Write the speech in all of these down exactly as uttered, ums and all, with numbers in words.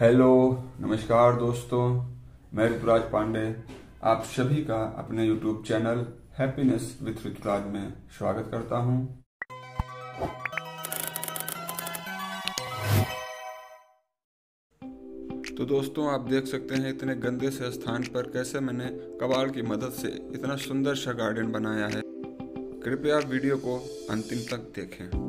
Hello नमस्कार दोस्तों, मैं ऋतुराज पांडे आप सभी का अपने YouTube channel happiness with Rituraj में स्वागत करता हूं। तो दोस्तों, आप देख सकते हैं इतने गंदे से स्थान पर कैसे मैंने कबाड़ की मदद से इतना सुंदर सा गार्डन बनाया है। कृपया वीडियो को अंतिम तक देखें।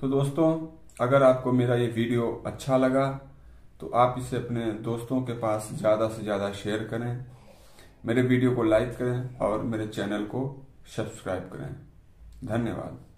तो दोस्तों, अगर आपको मेरा ये वीडियो अच्छा लगा तो आप इसे अपने दोस्तों के पास ज़्यादा से ज़्यादा शेयर करें, मेरे वीडियो को लाइक करें और मेरे चैनल को सब्सक्राइब करें। धन्यवाद।